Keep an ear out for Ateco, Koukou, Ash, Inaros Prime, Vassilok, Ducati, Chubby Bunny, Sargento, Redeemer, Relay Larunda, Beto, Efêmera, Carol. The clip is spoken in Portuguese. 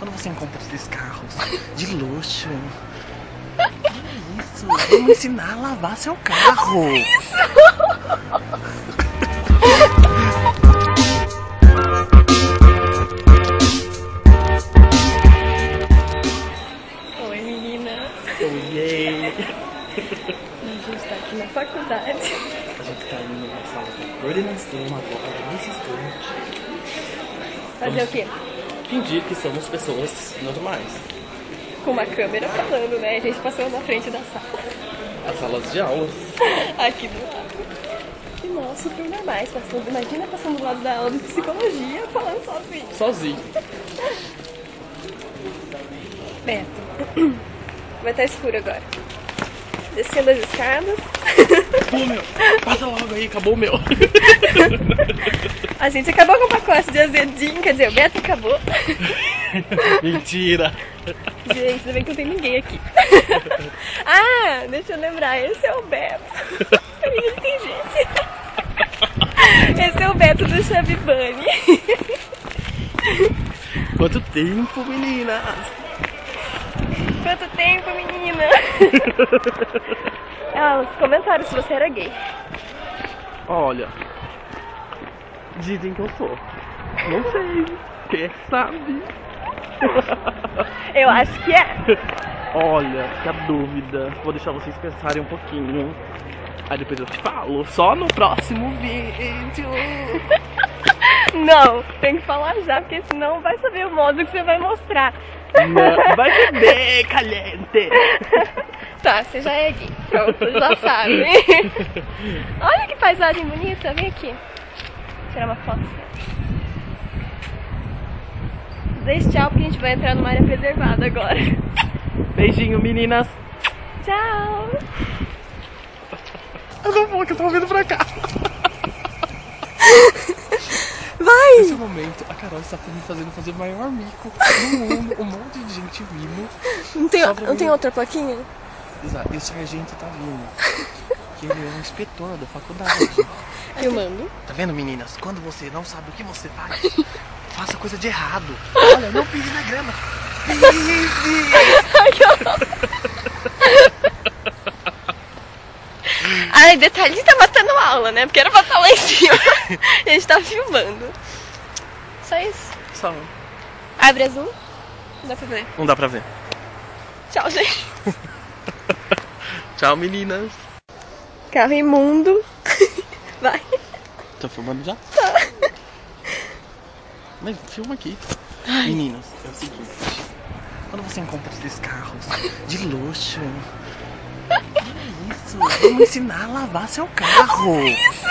Quando você encontra esses carros de luxo, que isso? Vamos ensinar a lavar seu carro. Isso! Oi, meninas. Oi. A gente tá aqui na faculdade. A gente tá indo na sala de coordenação agora, nesse instante. Fazer o quê? Fingir que somos pessoas normais. Com uma câmera falando, né? A gente passou na frente da sala. As salas de aulas. Aqui do lado. E nós super normais, passando, imagina passando do lado da aula de psicologia, falando sozinho. Sozinho. Beto, vai estar escuro agora. Descendo as escadas. Acabou o meu. Passa logo aí, acabou o meu. A gente acabou com o pacote de azedinho, quer dizer, o Beto acabou. Mentira. Gente, ainda bem que não tem ninguém aqui. Ah, deixa eu lembrar, esse é o Beto. Ele tem gente. Esse é o Beto do Chubby Bunny. Quanto tempo, meninas. Quanto tempo, menina! Ah, os comentários se você era gay. Olha, dizem que eu sou. Não sei. Quem sabe? Eu acho que é. Olha, fica a dúvida. Vou deixar vocês pensarem um pouquinho. Aí depois eu te falo. Só no próximo vídeo. Não, tem que falar já, porque senão vai saber o modo que você vai mostrar. Não, vai beber, caliente. Tá, você já é gay. Pronto, já sabe. Olha que paisagem bonita, vem aqui. Vou tirar uma foto. Deixa tchau, porque a gente vai entrar numa área preservada agora. Beijinho, meninas. Tchau. Eu não vou, que eu tô vindo pra cá. Vai! Nesse momento, a Carol está me fazendo fazer o maior mico do mundo. Um monte de gente vindo. Não tem outra plaquinha? Exato. E o sargento tá vindo. Que ele é um inspetor da faculdade. Filmando. Tá vendo, meninas? Quando você não sabe o que você faz, faça coisa de errado. Olha, não pise na grama. Pise! Ai, detalhe, tá matando a aula, né? Porque era pra estar lá em cima. A gente tá filmando. Só isso? Só. Abre azul? Não dá pra ver. Não dá pra ver. Tchau, gente. Tchau, meninas. Carro imundo. Vai. Tá filmando já? Tá. Mas filma aqui. Ai. Meninas, é o seguinte. Quando você encontra esses carros de luxo... Que é isso? Vamos ensinar a lavar seu carro. Isso!